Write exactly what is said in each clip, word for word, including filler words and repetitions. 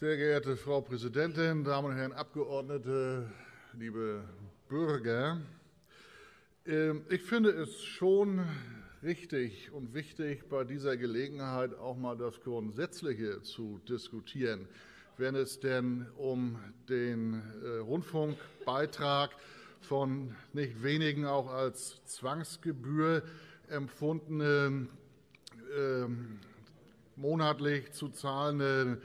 Sehr geehrte Frau Präsidentin, Damen und Herren Abgeordnete, liebe Bürger! Ich finde es schon richtig und wichtig, bei dieser Gelegenheit auch mal das Grundsätzliche zu diskutieren, wenn es denn um den Rundfunkbeitrag von nicht wenigen auch als Zwangsgebühr empfundene ähm, monatlich zu zahlende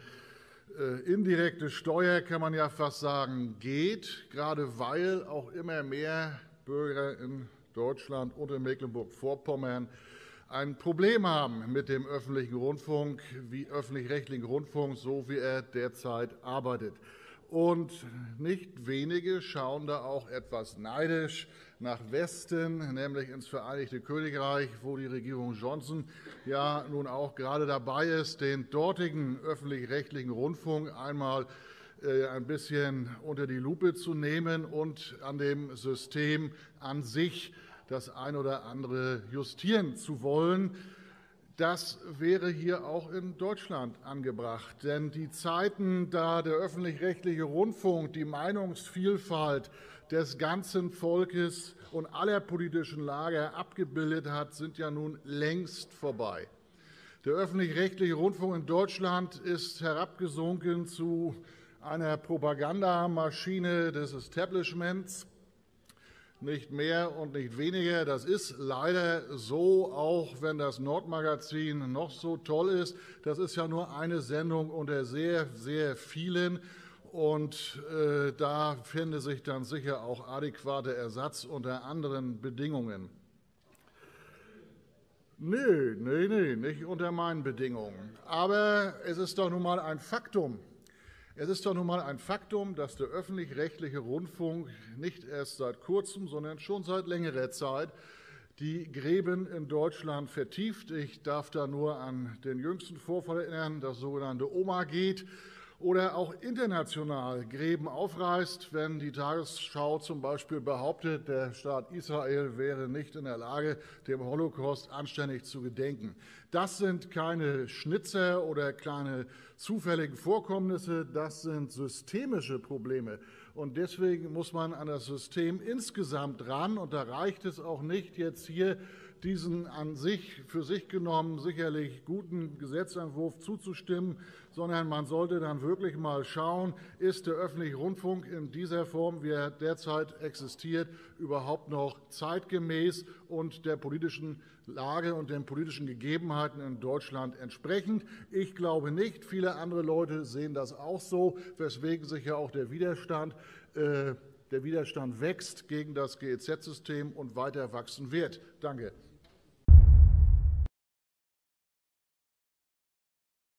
indirekte Steuer, kann man ja fast sagen, geht, gerade weil auch immer mehr Bürger in Deutschland und in Mecklenburg-Vorpommern ein Problem haben mit dem öffentlichen Rundfunk, wie öffentlich-rechtlichen Rundfunk, so wie er derzeit arbeitet. Und nicht wenige schauen da auch etwas neidisch nach Westen, nämlich ins Vereinigte Königreich, wo die Regierung Johnson ja nun auch gerade dabei ist, den dortigen öffentlich-rechtlichen Rundfunk einmal äh, ein bisschen unter die Lupe zu nehmen und an dem System an sich das ein oder andere justieren zu wollen. Das wäre hier auch in Deutschland angebracht, denn die Zeiten, da der öffentlich-rechtliche Rundfunk die Meinungsvielfalt des ganzen Volkes und aller politischen Lager abgebildet hat, sind ja nun längst vorbei. Der öffentlich-rechtliche Rundfunk in Deutschland ist herabgesunken zu einer Propagandamaschine des Establishments. Nicht mehr und nicht weniger. Das ist leider so, auch wenn das Nordmagazin noch so toll ist. Das ist ja nur eine Sendung unter sehr, sehr vielen. Und äh, da finde sich dann sicher auch adäquater Ersatz unter anderen Bedingungen. Nee, nee, nee, nicht unter meinen Bedingungen. Aber es ist doch nun mal ein Faktum. Es ist doch nun mal ein Faktum, dass der öffentlich-rechtliche Rundfunk nicht erst seit kurzem, sondern schon seit längerer Zeit die Gräben in Deutschland vertieft. Ich darf da nur an den jüngsten Vorfall erinnern, das sogenannte Oma-Gate, oder auch international Gräben aufreißt, wenn die Tagesschau zum Beispiel behauptet, der Staat Israel wäre nicht in der Lage, dem Holocaust anständig zu gedenken. Das sind keine Schnitzer oder kleine zufällige Vorkommnisse, das sind systemische Probleme. Und deswegen muss man an das System insgesamt ran. Und da reicht es auch nicht, jetzt hier diesen an sich für sich genommen sicherlich guten Gesetzentwurf zuzustimmen, sondern man sollte dann wirklich mal schauen, ist der öffentliche Rundfunk in dieser Form, wie er derzeit existiert, überhaupt noch zeitgemäß und der politischen Lage und den politischen Gegebenheiten in Deutschland entsprechend. Ich glaube nicht. Viele andere Leute sehen das auch so, weswegen sich ja auch der Widerstand, äh, der Widerstand wächst gegen das G E Z-System und weiter wachsen wird. Danke.